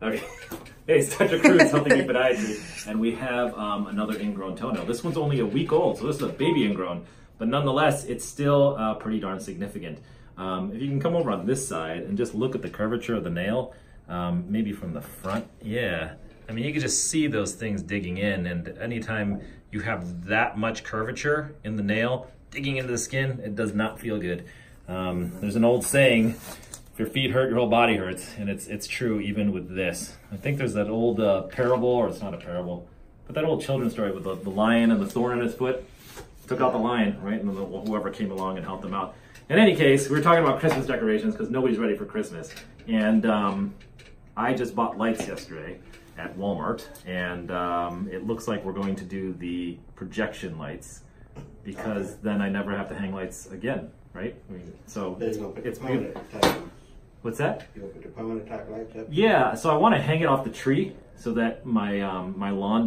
Okay. Hey, it's Dr. Cruz, Healthy Feet Podiatry, and we have another ingrown toenail. This one's only a week old, so this is a baby ingrown, but nonetheless, it's still pretty darn significant. If you can come over on this side and just look at the curvature of the nail, maybe from the front, yeah. I mean, you can just see those things digging in, and anytime you have that much curvature in the nail, digging into the skin, it does not feel good. There's an old saying, if your feet hurt, your whole body hurts, and it's true even with this. I think there's that old parable, or it's not a parable, but that old children's story with the lion and the thorn in his foot. Took out the lion, right? And then whoever came along and helped them out. In any case, we were talking about Christmas decorations because nobody's ready for Christmas. And I just bought lights yesterday at Walmart, and it looks like we're going to do the projection lights because then I never have to hang lights again, right? I mean, so it's beautiful. What's that? Yeah, so I want to hang it off the tree so that my lawn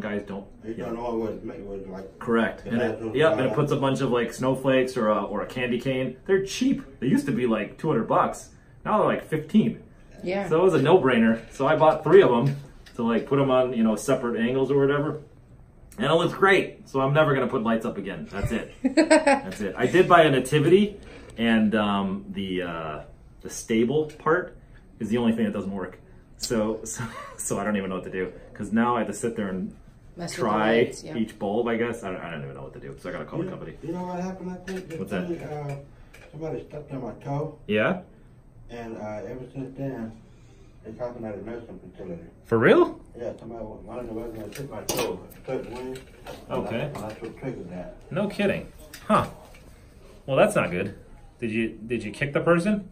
guys don't. You don't always make it like. Correct. And it, yep, and it puts a bunch of like snowflakes or a candy cane. They're cheap. They used to be like $200. Now they're like 15. Yeah. So it was a no-brainer. So I bought 3 of them to like put them on, you know, separate angles or whatever. And it looks great. So I'm never gonna put lights up again. That's it. That's it. I did buy a nativity. And the stable part is the only thing that doesn't work. So I don't even know what to do because now I have to sit there and try lights, yeah. Each bulb. I guess I don't even know what to do. So I gotta call the company. You know what happened? I think that somebody stepped on my toe. Yeah. And ever since then, they're talking about a nursing facility. For real? Yeah. Somebody wanted to know whether I took my toe. Okay. I took triggered that. No kidding. Huh. Well, that's not good. Did you kick the person?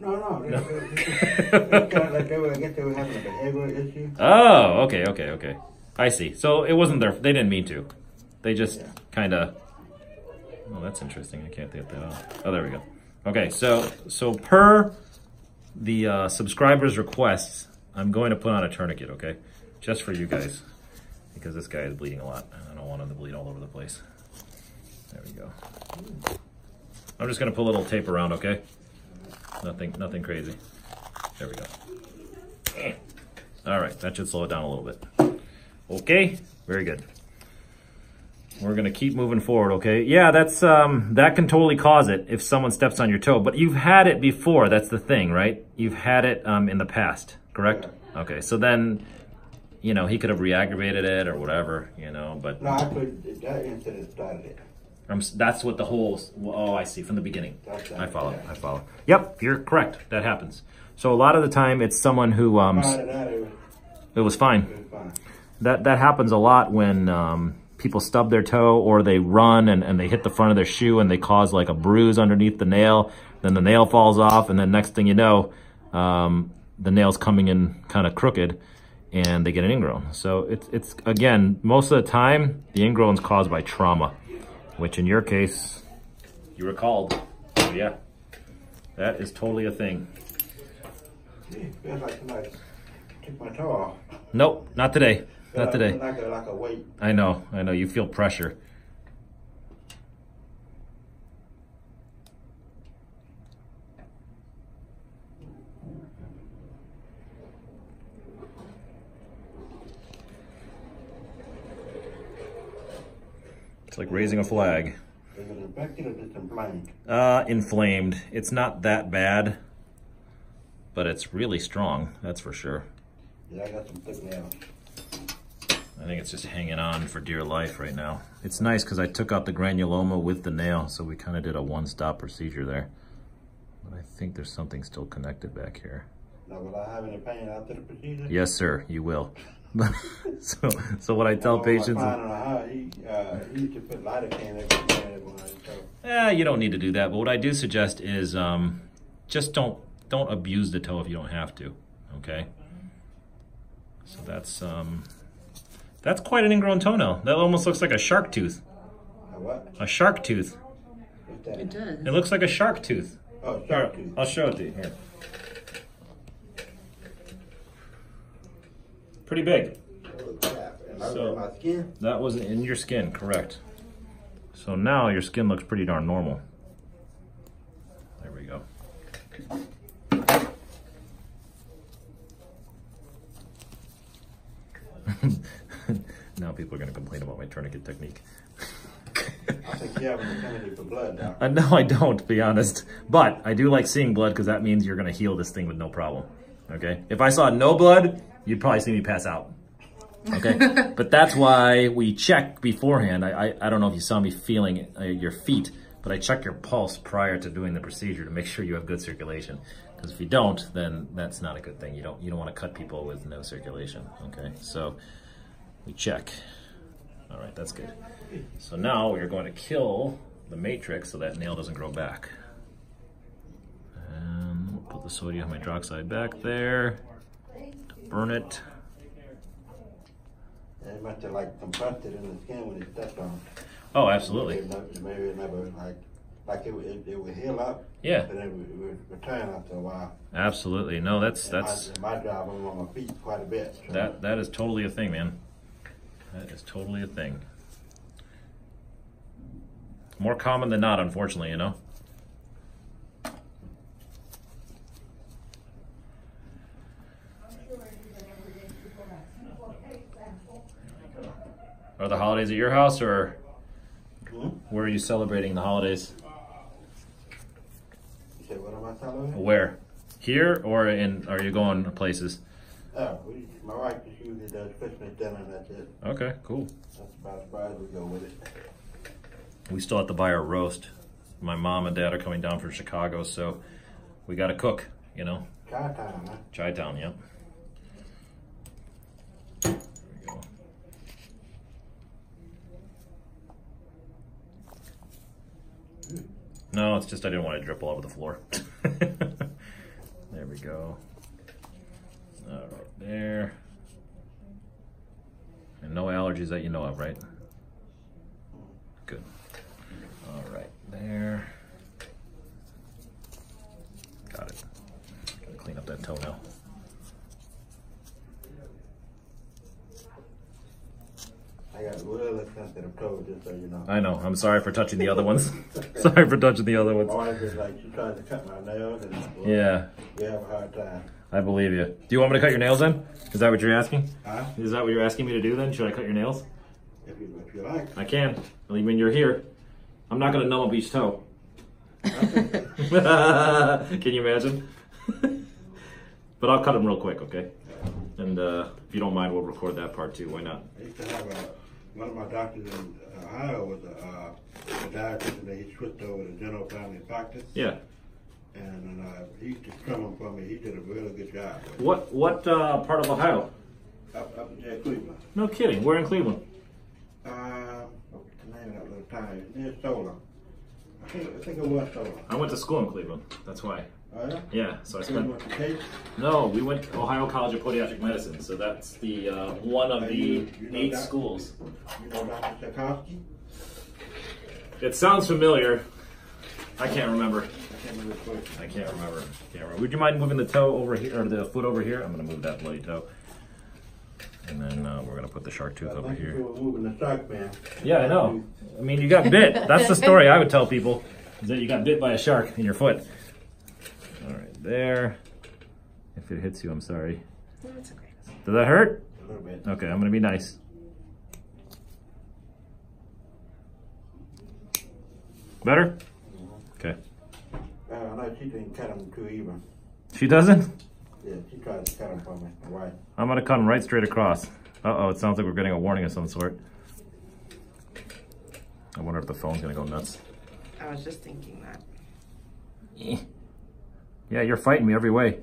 No. I guess they were having a behavioral issue. Oh, okay. I see. So it wasn't their. They didn't mean to. They just kind of. Oh, that's interesting. I can't get that off. Oh, there we go. Okay, so per the subscriber's requests, I'm going to put on a tourniquet. Okay, just for you guys, because this guy is bleeding a lot. I don't want him to bleed all over the place. There we go. I'm just gonna put a little tape around, okay? Nothing crazy. There we go. All right, that should slow it down a little bit. Okay, very good. We're gonna keep moving forward, okay? Yeah, that's that can totally cause it if someone steps on your toe, but you've had it before, that's the thing, right? You've had it in the past, correct? Okay, so then, you know, he could have re-aggravated it or whatever, you know, but. No, that incident started it. That's what the whole, oh, I see, from the beginning. I follow. Yep, you're correct. That happens. So a lot of the time it's someone who, it was fine. That happens a lot when people stub their toe or they run and they hit the front of their shoe and they cause like a bruise underneath the nail. Then the nail falls off and then next thing you know, the nail's coming in kind of crooked and they get an ingrown. So it's again, most of the time, the ingrown's caused by trauma. Which in your case, you recalled. So yeah, that is totally a thing. Gee, feels like somebody took my toe off. Nope, not today. Not today. Like a weight. I know. You feel pressure. It's like raising a flag. Is it infected or just inflamed? Inflamed. It's not that bad, but it's really strong, that's for sure. Yeah, I got some thick nails. I think it's just hanging on for dear life right now. It's nice because I took out the granuloma with the nail, so we kind of did a one-stop procedure there. But I think there's something still connected back here. Now, will I have any pain after the procedure? Yes, sir, you will. so what I tell patients. Yeah, you don't need to do that. But what I do suggest is just don't abuse the toe if you don't have to. Okay. So that's quite an ingrown toenail. That almost looks like a shark tooth. A what? A shark tooth. It does. It looks like a shark tooth. Oh, shark tooth. I'll show it to you here. Pretty big. So that was in your skin, correct. So now your skin looks pretty darn normal. There we go. Now people are going to complain about my tourniquet technique. I think you have an affinity for blood now. No, I don't, to be honest. But I do like seeing blood because that means you're going to heal this thing with no problem. Okay? If I saw no blood, you'd probably see me pass out. Okay? But that's why we check beforehand. I don't know if you saw me feeling your feet, but I check your pulse prior to doing the procedure to make sure you have good circulation. Because if you don't, then that's not a good thing. You don't want to cut people with no circulation. Okay? So we check. All right, that's good. So now we're going to kill the matrix so that nail doesn't grow back. And we'll put the sodium hydroxide back there to burn it. It must have like compressed it in the skin when it stepped on it. Oh, absolutely. Maybe it never like it would heal up. Yeah. But it would return after a while. Absolutely. No, that's. My job, I'm on my feet quite a bit. So. That is totally a thing, man. That is totally a thing. More common than not, unfortunately, you know. Are the holidays at your house, or where are you celebrating the holidays? You said, what am I celebrating? Where? Here, or are you going to places? Oh, my wife just usually does Christmas dinner and that's it. Okay, cool. That's about as far as we go with it. We still have to buy our roast. My mom and dad are coming down from Chicago, so we got to cook, you know. Chi Town, huh? Chi Town, yep. There we go. No, it's just I didn't want to drip all over the floor. There we go. All right, there. And no allergies that you know of, right? Good. All right, there. Got it. Gotta clean up that toenail. I got really sensitive toes, just so you know. I know. I'm sorry for touching the other ones. Sorry for touching the other ones. Always is like you trying to cut my nails. And, well, yeah. You have a hard time. I believe you. Do you want me to cut your nails then? Is that what you're asking? Huh? Is that what you're asking me to do then? Should I cut your nails? If you like. I can. I mean, you're here. I'm not going to numb up each toe. Can you imagine? But I'll cut them real quick, okay? And if you don't mind, we'll record that part too. Why not? I used to have one of my doctors in Ohio was a podiatrist, and he switched over to general family practice. Yeah. And he used to trim them for me. He did a really good job. What part of Ohio? Up in Cleveland. No kidding. Where in Cleveland? What's the name of that little town? Near Solon. I think it was Solon. I went to school in Cleveland. That's why. Oh, yeah? Yeah. So I spent. You went to Case? No, we went to Ohio College of Podiatric Medicine. So that's the one of the 8 schools. You know Dr. Tarkowski? It sounds familiar. I can't remember. I can't remember. Would you mind moving the toe over here, or the foot over here? I'm going to move that bloody toe. And then we're going to put the shark tooth over here. Moving the shark, man. Yeah, I know. I mean, you got bit. That's the story I would tell people, is that you got bit by a shark in your foot. All right, there. If it hits you, I'm sorry. No, it's okay. Does that hurt? A little bit. Okay, I'm going to be nice. Better? Okay. I know she didn't cut them too even. She doesn't? Yeah, she tried to cut them for me. Right. I'm going to cut them right straight across. Uh-oh, it sounds like we're getting a warning of some sort. I wonder if the phone's going to go nuts. I was just thinking that. Yeah, you're fighting me every way.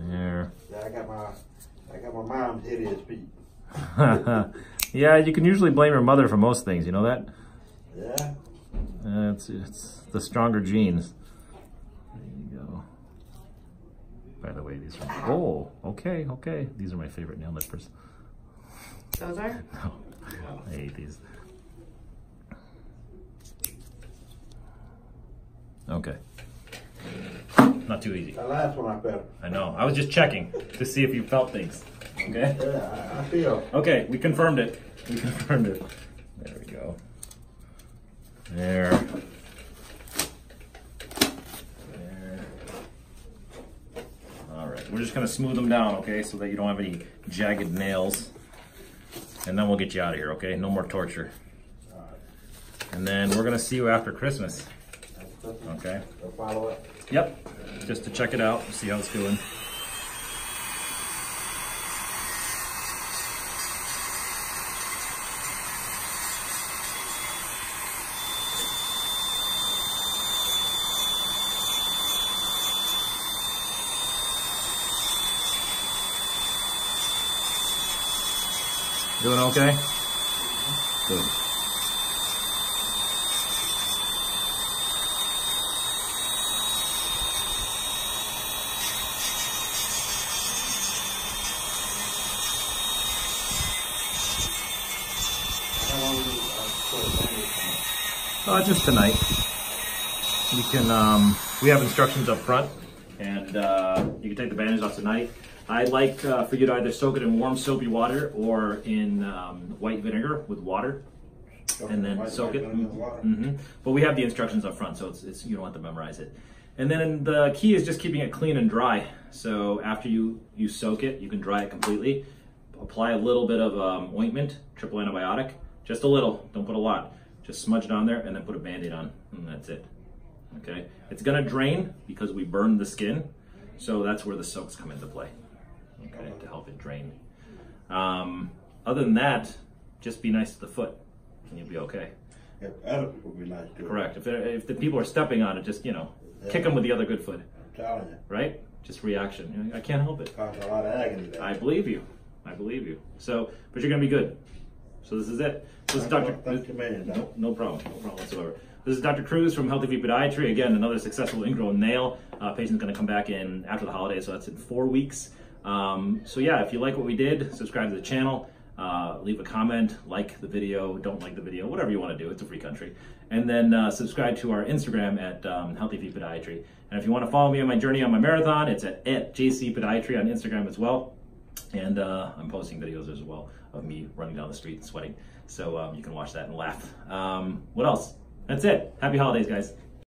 There. Yeah, I got my mom's hideous feet. Yeah, you can usually blame your mother for most things, you know that? Yeah. It's the stronger genes. There you go. By the way, these are... Oh, okay, okay. These are my favorite nail nippers. Those are? No. I hate these. Okay. Not too easy. The last one I better. I know. I was just checking to see if you felt things. Okay? Yeah, I feel. Okay, we confirmed it. We confirmed it. There we go. There. There. All right. We're just gonna smooth them down, okay? So that you don't have any jagged nails. And then we'll get you out of here, okay? No more torture. And then we're gonna see you after Christmas. Okay. We'll follow it. Yep, just to check it out, see how it's doing. Doing okay? Good. Just tonight. You can, we have instructions up front, and you can take the bandage off tonight. I'd like for you to either soak it in warm soapy water or in white vinegar with water, and then soak it. Mm-hmm. But we have the instructions up front, so it's you don't have to memorize it. And then the key is just keeping it clean and dry. So after you soak it, you can dry it completely. Apply a little bit of ointment, triple antibiotic, just a little. Don't put a lot. Just smudge it on there and then put a Band-Aid on, and that's it, okay? It's gonna drain because we burned the skin, so that's where the soaks come into play, okay, to help it drain. Other than that, just be nice to the foot and you'll be okay. If other people be nice to it. Correct, if the people are stepping on it, just, you know, kick them with the other good foot. I'm telling you. Right? Just reaction, I can't help it. It caused a lot of agony there. I believe you. So, but you're gonna be good. So this is it. This is Dr. No problem whatsoever. This is Dr. Cruz from Healthy Feet Podiatry. Again, another successful ingrown nail. Patient's going to come back in after the holidays, so that's in 4 weeks. So yeah, if you like what we did, subscribe to the channel, leave a comment, like the video, don't like the video, whatever you want to do. It's a free country. And then subscribe to our Instagram at Healthy Feet Podiatry. And if you want to follow me on my journey on my marathon, it's at jcpodiatry on Instagram as well. And I'm posting videos as well of me running down the street and sweating. So you can watch that and laugh. What else? That's it. Happy holidays, guys.